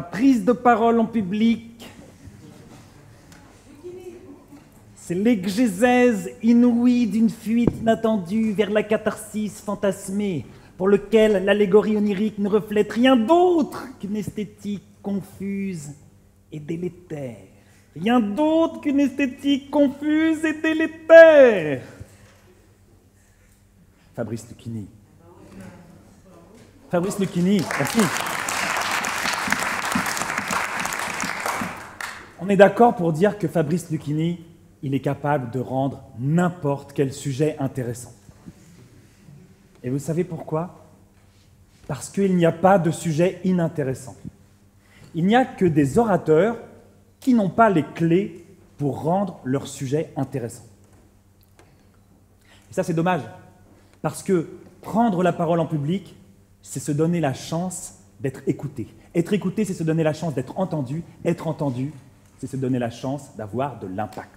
à prise de parole en public. C'est l'exégèse inouïe d'une fuite inattendue vers la catharsis fantasmée, pour lequel l'allégorie onirique ne reflète rien d'autre qu'une esthétique confuse et délétère. Rien d'autre qu'une esthétique confuse et délétère. Fabrice Luchini. Fabrice Luchini, merci. On est d'accord pour dire que Fabrice Luchini, il est capable de rendre n'importe quel sujet intéressant. Et vous savez pourquoi? Parce qu'il n'y a pas de sujet inintéressant. Il n'y a que des orateurs qui n'ont pas les clés pour rendre leur sujet intéressant. Et ça, c'est dommage, parce que prendre la parole en public, c'est se donner la chance d'être écouté. Être écouté, c'est se donner la chance d'être entendu. Être entendu, c'est se donner la chance d'avoir de l'impact.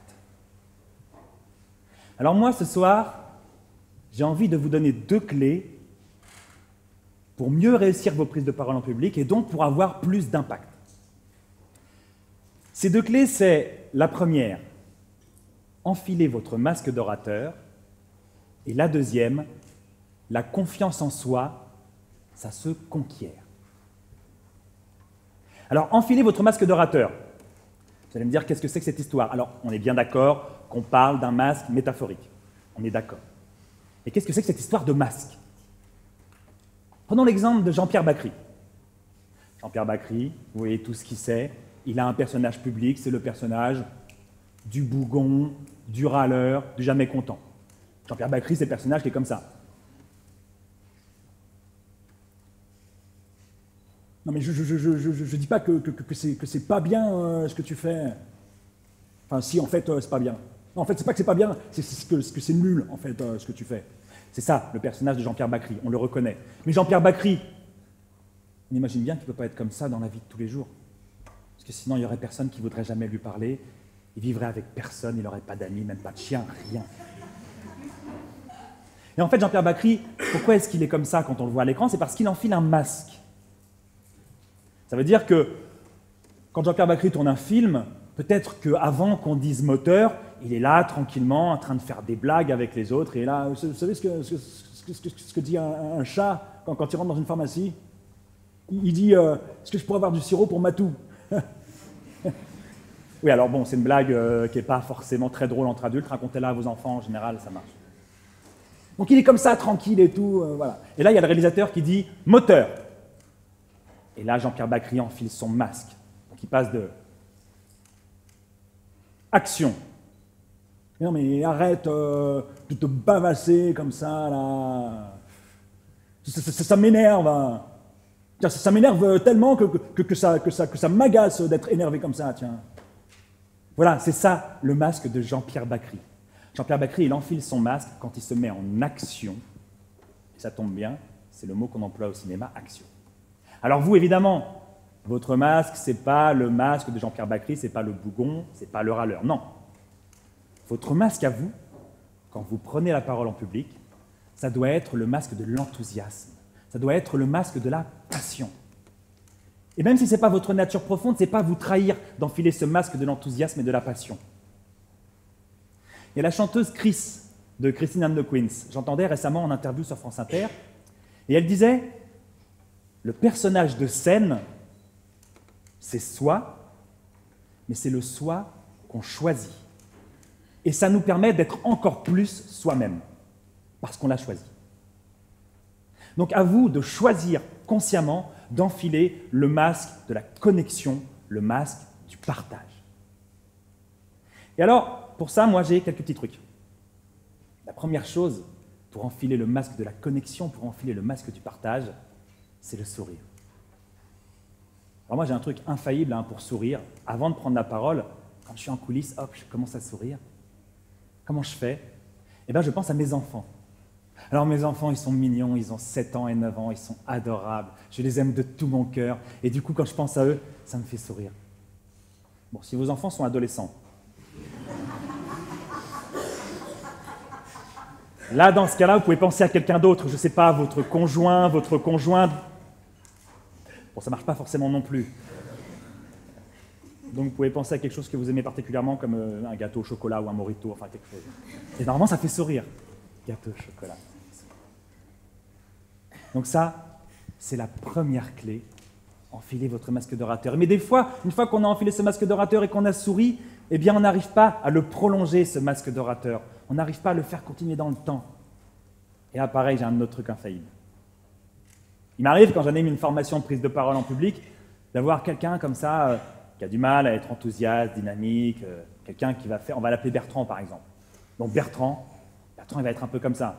Alors moi, ce soir, j'ai envie de vous donner deux clés pour mieux réussir vos prises de parole en public et donc pour avoir plus d'impact. Ces deux clés, c'est la première, enfiler votre masque d'orateur, et la deuxième, la confiance en soi, ça se conquiert. Alors, enfilez votre masque d'orateur. Vous allez me dire, qu'est-ce que c'est que cette histoire? Alors, on est bien d'accord qu'on parle d'un masque métaphorique. On est d'accord. Et qu'est-ce que c'est que cette histoire de masque? Prenons l'exemple de Jean-Pierre Bacri. Jean-Pierre Bacri, vous voyez tout ce qu'il sait, il a un personnage public, c'est le personnage du bougon, du râleur, du jamais content. Jean-Pierre Bacri, c'est le personnage qui est comme ça. Non mais je dis pas que c'est pas bien ce que tu fais. Enfin si, en fait, c'est pas bien. Non, en fait, c'est pas que c'est pas bien, c'est que c'est nul, en fait, ce que tu fais. C'est ça, le personnage de Jean-Pierre Bacri, on le reconnaît. Mais Jean-Pierre Bacri, on imagine bien qu'il ne peut pas être comme ça dans la vie de tous les jours. Parce que sinon, il n'y aurait personne qui ne voudrait jamais lui parler, il vivrait avec personne, il n'aurait pas d'amis, même pas de chien, rien. Et en fait, Jean-Pierre Bacri, pourquoi est-ce qu'il est comme ça quand on le voit à l'écran? C'est parce qu'il enfile un masque. Ça veut dire que quand Jean-Pierre Bacri tourne un film, peut-être qu'avant qu'on dise moteur, il est là, tranquillement, en train de faire des blagues avec les autres. Et là, vous savez ce que dit un chat quand il rentre dans une pharmacie? Il dit « Est-ce que je pourrais avoir du sirop pour Matou ?» Oui, alors bon, c'est une blague qui n'est pas forcément très drôle entre adultes. Racontez-la à vos enfants, en général, ça marche. Donc il est comme ça, tranquille et tout. Voilà. Et là, il y a le réalisateur qui dit « Moteur !» Et là, Jean-Pierre Bacri enfile son masque. Donc il passe de... action. Non mais arrête de te bavasser comme ça, là. Ça m'énerve. Hein. Ça m'énerve tellement que ça m'agace d'être énervé comme ça, tiens. Voilà, c'est ça le masque de Jean-Pierre Bacri. Jean-Pierre Bacri, il enfile son masque quand il se met en action. Et ça tombe bien, c'est le mot qu'on emploie au cinéma, action. Alors vous, évidemment, votre masque, ce n'est pas le masque de Jean-Pierre Bacri, ce n'est pas le bougon, ce n'est pas le râleur, non. Votre masque à vous, quand vous prenez la parole en public, ça doit être le masque de l'enthousiasme, ça doit être le masque de la passion. Et même si ce n'est pas votre nature profonde, ce n'est pas vous trahir d'enfiler ce masque de l'enthousiasme et de la passion. Il y a la chanteuse Chris, de Christine and the Queens. J'entendais récemment en interview sur France Inter, et elle disait « Le personnage de scène, c'est soi, mais c'est le soi qu'on choisit. Et ça nous permet d'être encore plus soi-même, parce qu'on l'a choisi. Donc à vous de choisir consciemment d'enfiler le masque de la connexion, le masque du partage. Et alors, pour ça, moi j'ai quelques petits trucs. La première chose, pour enfiler le masque de la connexion, pour enfiler le masque du partage, c'est le sourire. Alors moi j'ai un truc infaillible pour sourire. Avant de prendre la parole, quand je suis en coulisses, hop, je commence à sourire. Comment je fais? Eh bien je pense à mes enfants. Alors mes enfants, ils sont mignons, ils ont 7 ans et 9 ans, ils sont adorables. Je les aime de tout mon cœur. Et du coup, quand je pense à eux, ça me fait sourire. Bon, si vos enfants sont adolescents. Là, dans ce cas-là, vous pouvez penser à quelqu'un d'autre. Je ne sais pas, votre conjoint, votre conjointe. Bon, ça ne marche pas forcément non plus. Donc vous pouvez penser à quelque chose que vous aimez particulièrement, comme un gâteau au chocolat ou un mojito, enfin quelque chose. Et normalement, ça fait sourire. Gâteau au chocolat. Donc ça, c'est la première clé. Enfilez votre masque d'orateur. Mais des fois, une fois qu'on a enfilé ce masque d'orateur et qu'on a souri, eh bien, on n'arrive pas à le prolonger, ce masque d'orateur. On n'arrive pas à le faire continuer dans le temps. Et là, pareil, j'ai un autre truc infaillible. Il m'arrive, quand j'anime une formation de prise de parole en public, d'avoir quelqu'un comme ça, qui a du mal à être enthousiaste, dynamique, quelqu'un qui va faire... On va l'appeler Bertrand, par exemple. Donc Bertrand, il va être un peu comme ça.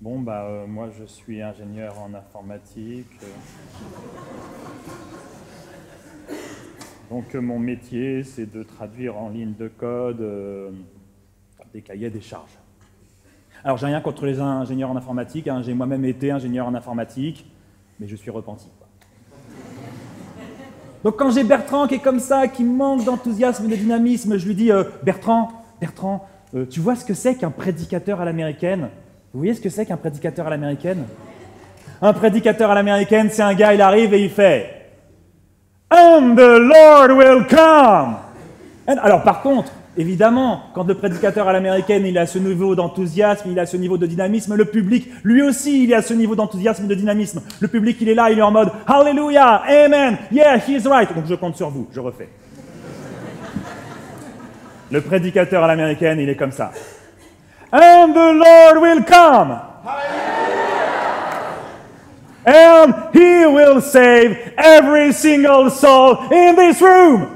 Bon, bah, moi, je suis ingénieur en informatique. Donc, mon métier, c'est de traduire en ligne de code des cahiers des charges. Alors, j'ai rien contre les ingénieurs en informatique. Hein, j'ai moi-même été ingénieur en informatique, mais je suis repenti. Donc, quand j'ai Bertrand qui est comme ça, qui manque d'enthousiasme et de dynamisme, je lui dis « Bertrand, tu vois ce que c'est qu'un prédicateur à l'américaine ? Vous voyez ce que c'est qu'un prédicateur à l'américaine ? Un prédicateur à l'américaine, c'est un gars, il arrive et il fait « And the Lord will come !» Alors, par contre, évidemment, quand le prédicateur à l'américaine, il a ce niveau d'enthousiasme, il a ce niveau de dynamisme, le public, lui aussi, il a ce niveau d'enthousiasme et de dynamisme. Le public, il est là, il est en mode « Hallelujah, Amen, yeah, he's right !» Donc je compte sur vous, je refais. Le prédicateur à l'américaine, il est comme ça. « And the Lord will come !» « And he will save every single soul in this room !»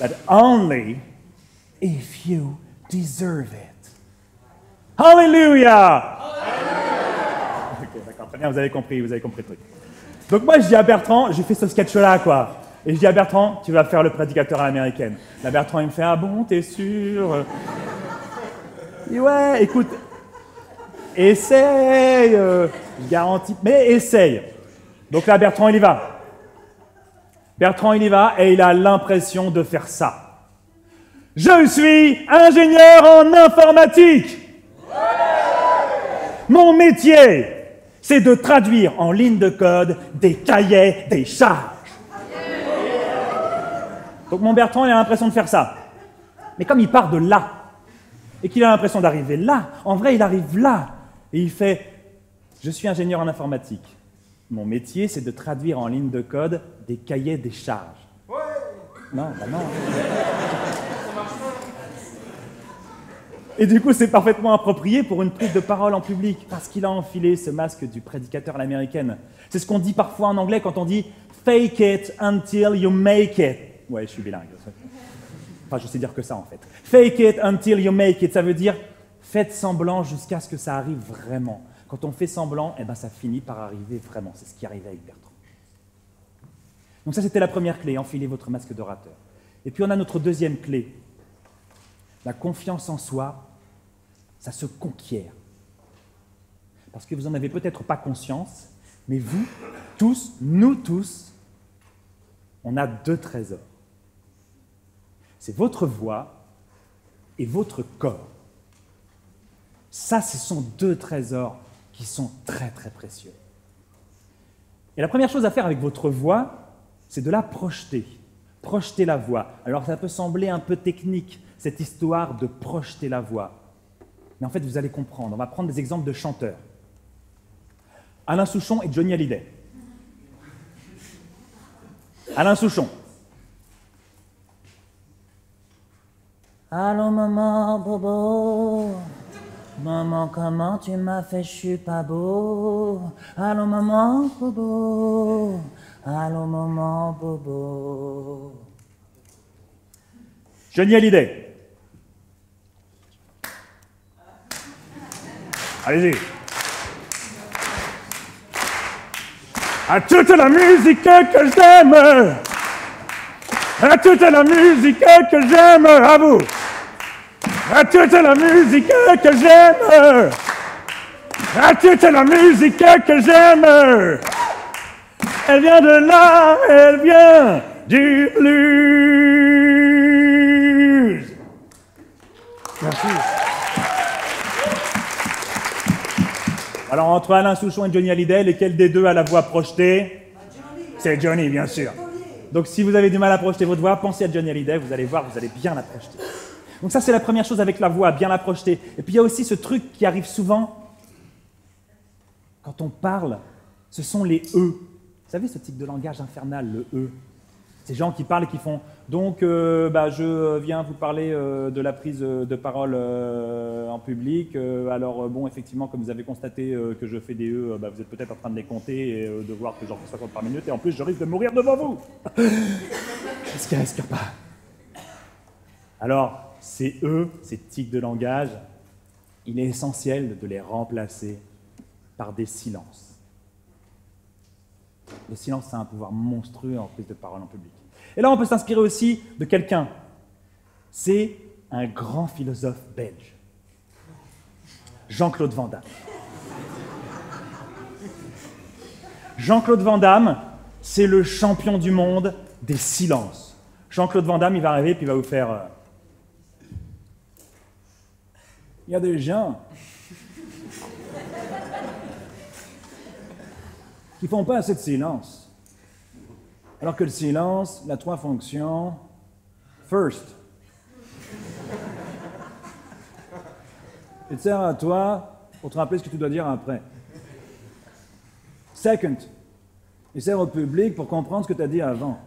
But only if you deserve it. Hallelujah! Ok, d'accord, très bien, vous avez compris le truc. Donc moi, je dis à Bertrand, j'ai fait ce sketch-là, quoi. Et je dis à Bertrand, tu vas faire le prédicateur à l'américaine. Là, Bertrand, il me fait, ah bon, t'es sûr? Et ouais, écoute, essaye, je garantis, mais essaye. Donc là, Bertrand, il y va. Bertrand, il y va et il a l'impression de faire ça. « Je suis ingénieur en informatique. Mon métier, c'est de traduire en ligne de code des cahiers des charges. » Donc mon Bertrand, il a l'impression de faire ça. Mais comme il part de là et qu'il a l'impression d'arriver là, en vrai, il arrive là et il fait « Je suis ingénieur en informatique. » Mon métier, c'est de traduire en ligne de code des cahiers des charges. Ouais. Non, bah non. Et du coup, c'est parfaitement approprié pour une prise de parole en public, parce qu'il a enfilé ce masque du prédicateur à l'américaine. C'est ce qu'on dit parfois en anglais quand on dit « fake it until you make it ». Ouais, je suis bilingue. Enfin, je sais dire que ça, en fait. « Fake it until you make it », ça veut dire « faites semblant jusqu'à ce que ça arrive vraiment ». Quand on fait semblant, eh ben ça finit par arriver vraiment. C'est ce qui arrivait avec Bertrand. Donc ça, c'était la première clé, enfilez votre masque d'orateur. Et puis on a notre deuxième clé. La confiance en soi, ça se conquiert. Parce que vous n'en avez peut-être pas conscience, mais vous, tous, nous tous, on a deux trésors. C'est votre voix et votre corps. Ça, ce sont deux trésors qui sont très, très précieux. Et la première chose à faire avec votre voix, c'est de la projeter. Projeter la voix. Alors, ça peut sembler un peu technique, cette histoire de projeter la voix. Mais en fait, vous allez comprendre. On va prendre des exemples de chanteurs. Alain Souchon et Johnny Hallyday. Alain Souchon. Allô, maman, bobo. Maman, comment tu m'as fait, je suis pas beau. Allô, maman, bobo. Allô, maman, bobo. Johnny Hallyday. Allez-y. À toute la musique que j'aime. À toute la musique que j'aime. À vous. À toute la musique que j'aime, à toute la musique que j'aime. Elle vient de là, elle vient du blues. Merci. Alors entre Alain Souchon et Johnny Hallyday, lesquels des deux a la voix projetée? C'est Johnny, bien sûr. Donc si vous avez du mal à projeter votre voix, pensez à Johnny Hallyday, vous allez voir, vous allez bien la projeter. Donc ça, c'est la première chose avec la voix, bien la projeter. Et puis il y a aussi ce truc qui arrive souvent, quand on parle, ce sont les « e ». Vous savez ce type de langage infernal, le « e ». Ces gens qui parlent et qui font « donc je viens vous parler de la prise de parole en public, alors bon, effectivement, comme vous avez constaté que je fais des « e », vous êtes peut-être en train de les compter et de voir que j'en fais 60 par minute, et en plus, je risque de mourir devant vous ». Est-ce qu'il risque pas? Alors, ces « e », ces tics de langage, il est essentiel de les remplacer par des silences. Le silence, ça a un pouvoir monstrueux en prise de parole en public. Et là, on peut s'inspirer aussi de quelqu'un. C'est un grand philosophe belge, Jean-Claude Van Damme. Jean-Claude Van Damme, c'est le champion du monde des silences. Jean-Claude Van Damme, il va arriver et il va vous faire... Il y a des gens... qui font pas assez de silence. Alors que le silence, il a trois fonctions. First, il te sert à toi pour te rappeler ce que tu dois dire après. Second, il sert au public pour comprendre ce que tu as dit avant.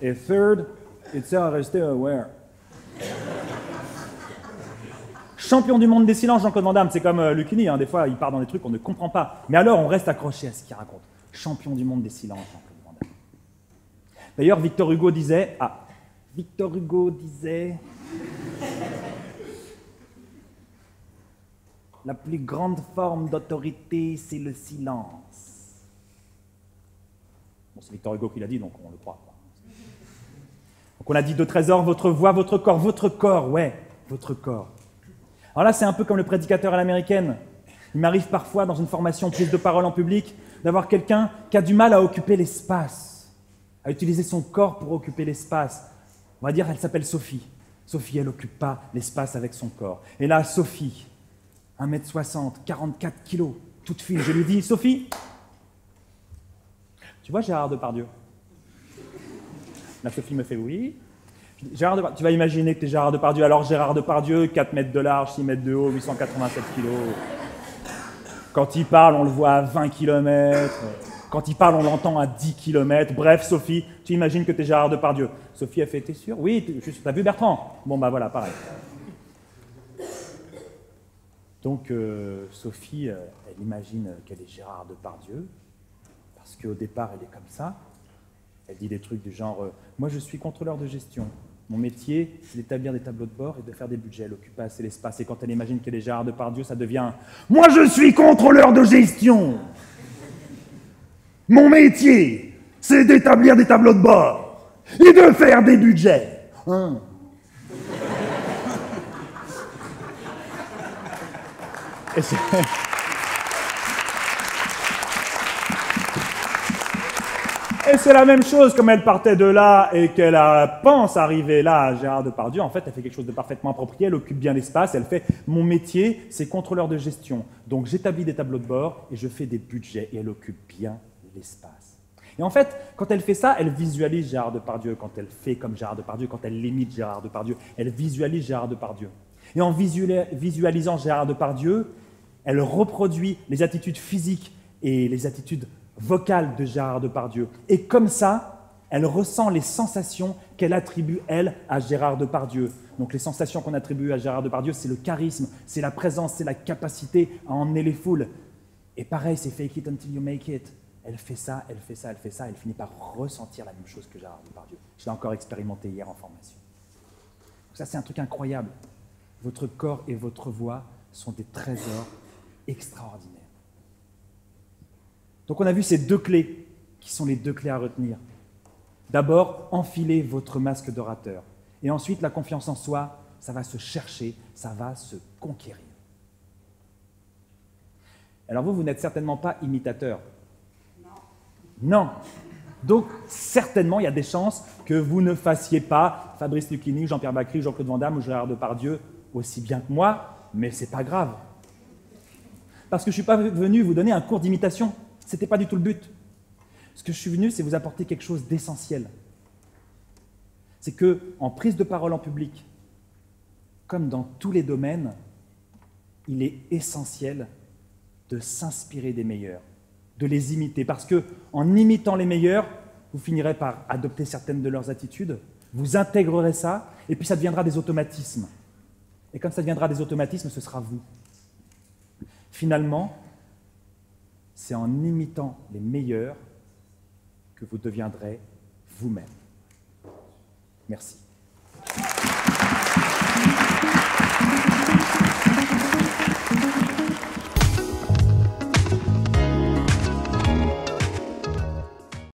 Et third, il te sert à rester aware. Champion du monde des silences, Jean-Claude Van Damme, c'est comme Luchini, des fois il part dans des trucs qu'on ne comprend pas. Mais alors on reste accroché à ce qu'il raconte. Champion du monde des silences, Jean-Claude Van Damme. D'ailleurs, Victor Hugo disait... Ah, Victor Hugo disait... La plus grande forme d'autorité, c'est le silence. Bon, c'est Victor Hugo qui l'a dit, donc on le croit. Donc on a dit deux trésors, votre voix, votre corps, ouais, votre corps. Alors là, c'est un peu comme le prédicateur à l'américaine. Il m'arrive parfois, dans une formation prise de parole en public, d'avoir quelqu'un qui a du mal à occuper l'espace, à utiliser son corps pour occuper l'espace. On va dire, elle s'appelle Sophie. Sophie, elle n'occupe pas l'espace avec son corps. Et là, Sophie, 1m60, 44 kilos, toute fine, je lui dis, Sophie, tu vois Gérard Depardieu? Là, Sophie me fait oui. Gérard Depardieu, tu vas imaginer que tu es Gérard Depardieu. Alors Gérard Depardieu, 4 mètres de large, 6 mètres de haut, 887 kilos. Quand il parle, on le voit à 20 km. Quand il parle, on l'entend à 10 km. Bref, Sophie, tu imagines que tu es Gérard Depardieu. Sophie a fait, t'es sûr? Oui, je suis, t'as vu Bertrand? Bon, bah voilà, pareil. Donc, Sophie, elle imagine qu'elle est Gérard Depardieu, parce qu'au départ, elle est comme ça. Elle dit des trucs du genre « Moi, je suis contrôleur de gestion. Mon métier, c'est d'établir des tableaux de bord et de faire des budgets. Elle occupe assez l'espace. » Et quand elle imagine qu'elle est Gérard Depardieu, ça devient « Moi, je suis contrôleur de gestion. Mon métier, c'est d'établir des tableaux de bord et de faire des budgets. » Et c'est la même chose, comme elle partait de là et qu'elle pense arriver là à Gérard Depardieu, en fait, elle fait quelque chose de parfaitement approprié, elle occupe bien l'espace, elle fait « Mon métier, c'est contrôleur de gestion. Donc j'établis des tableaux de bord et je fais des budgets. » Et elle occupe bien l'espace. Et en fait, quand elle fait ça, elle visualise Gérard Depardieu. Quand elle fait comme Gérard Depardieu, quand elle imite Gérard Depardieu, elle visualise Gérard Depardieu. Et en visualisant Gérard Depardieu, elle reproduit les attitudes physiques et les attitudes vocale de Gérard Depardieu. Et comme ça, elle ressent les sensations qu'elle attribue, elle, à Gérard Depardieu. Donc les sensations qu'on attribue à Gérard Depardieu, c'est le charisme, c'est la présence, c'est la capacité à emmener les foules. Et pareil, c'est « fake it until you make it ». Elle fait ça, elle fait ça, elle fait ça, elle finit par ressentir la même chose que Gérard Depardieu. Je l'ai encore expérimenté hier en formation. Donc ça, c'est un truc incroyable. Votre corps et votre voix sont des trésors extraordinaires. Donc on a vu ces deux clés, qui sont les deux clés à retenir. D'abord, enfilez votre masque d'orateur. Et ensuite, la confiance en soi, ça va se chercher, ça va se conquérir. Alors vous n'êtes certainement pas imitateur. Non. Donc certainement, il y a des chances que vous ne fassiez pas Fabrice Luchini, Jean-Pierre Bacri, Jean-Claude Van Damme ou Gérard Depardieu aussi bien que moi, mais c'est pas grave. Parce que je ne suis pas venu vous donner un cours d'imitation. Ce n'était pas du tout le but. Ce que je suis venu, c'est vous apporter quelque chose d'essentiel. C'est qu'en prise de parole en public, comme dans tous les domaines, il est essentiel de s'inspirer des meilleurs, de les imiter. Parce qu'en imitant les meilleurs, vous finirez par adopter certaines de leurs attitudes, vous intégrerez ça, et puis ça deviendra des automatismes. Et comme ça deviendra des automatismes, ce sera vous. Finalement, c'est en imitant les meilleurs que vous deviendrez vous-même. Merci.